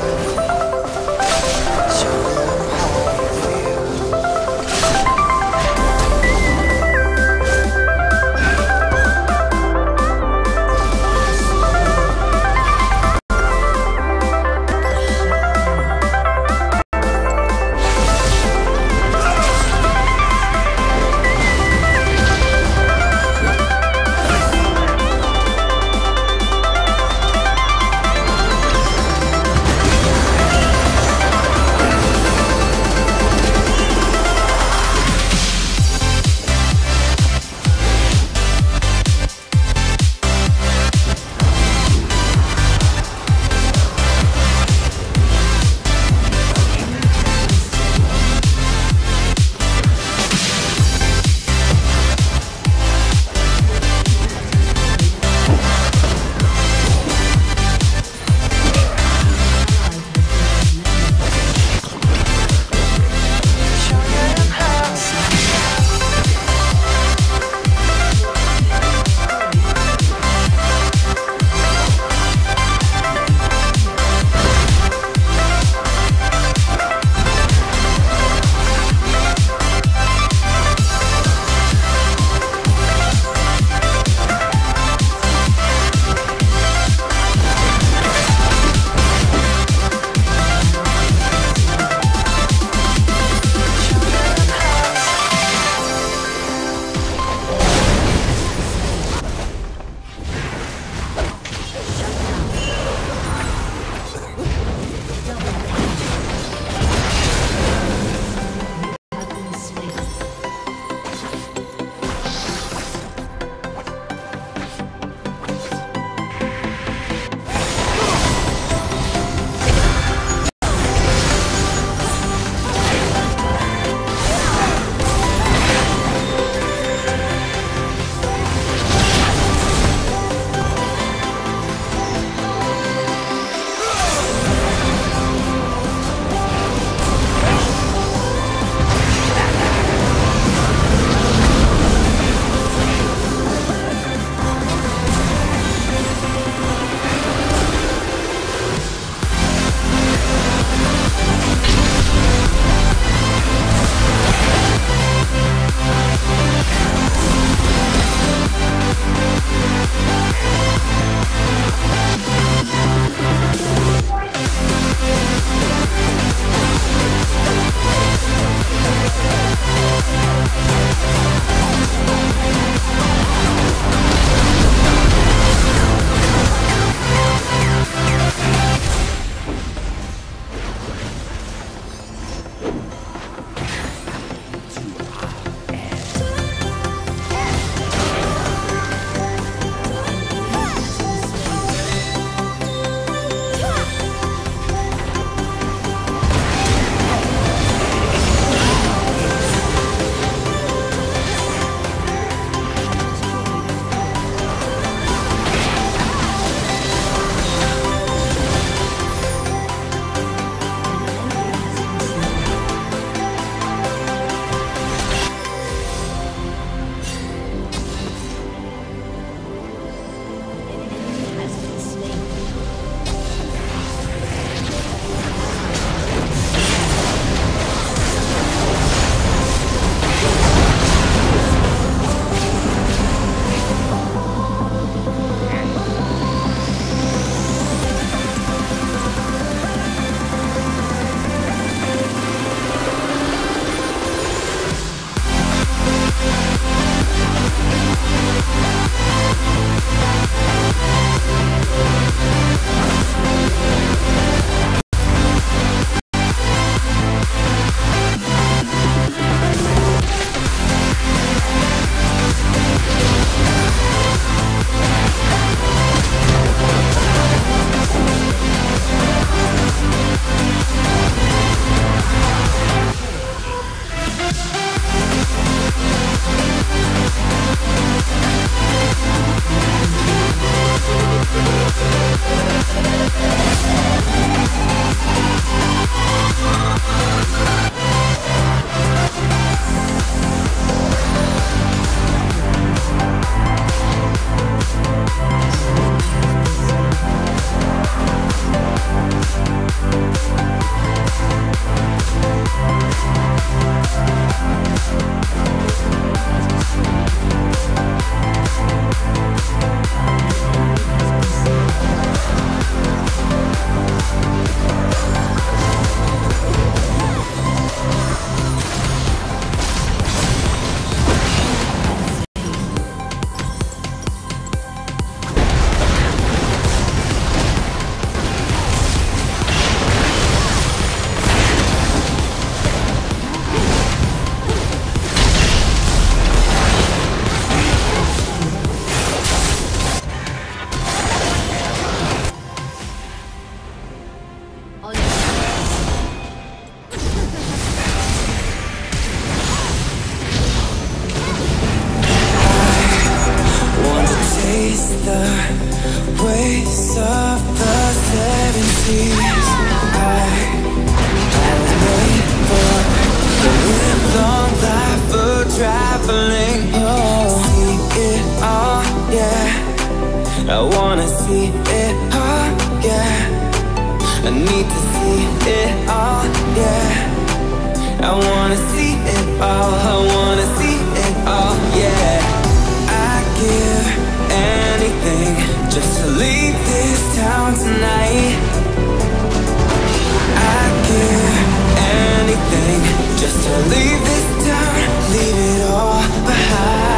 Show them how you feel. see it all, yeah. I need to see it all, yeah. I wanna see it all, I wanna see it all, yeah. I'd give anything just to leave this town tonight. I'd give anything just to leave this town, leave it all behind.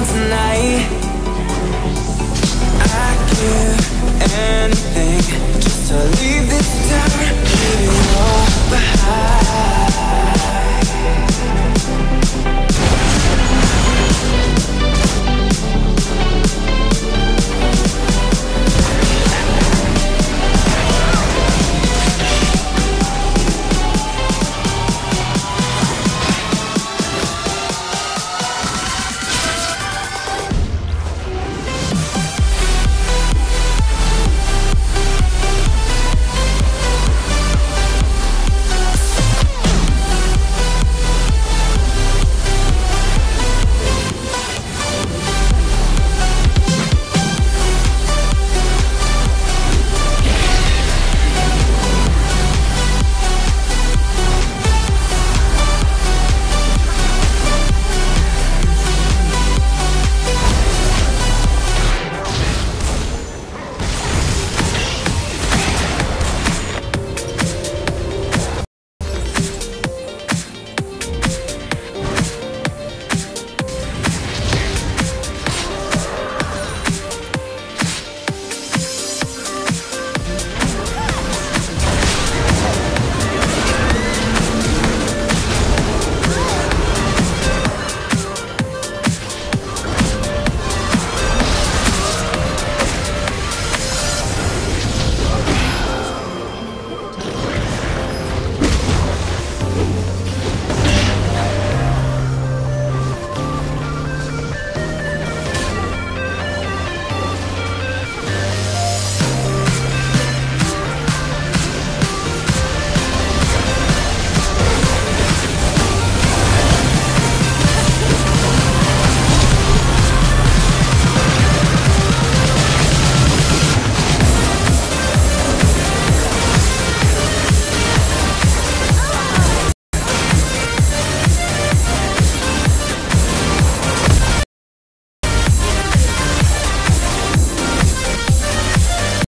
Tonight, I give anything.